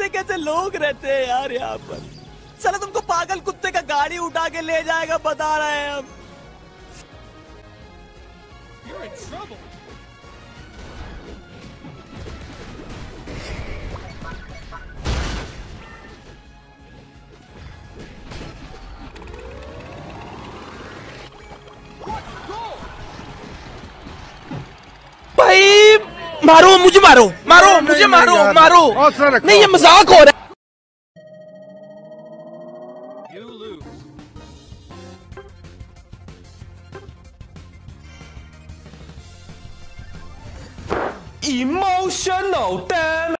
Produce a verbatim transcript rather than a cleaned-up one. कैसे कैसे लोग रहते हैं यार यहाँ पर। साला तुमको पागल कुत्ते का गाड़ी उठा के ले जाएगा बता रहे हैं हम। You're in trouble. भाई मारो मुझे, मारो मारो मुझे, मारो मारो, नहीं ये मजाक हो रहा है। Emotional damage.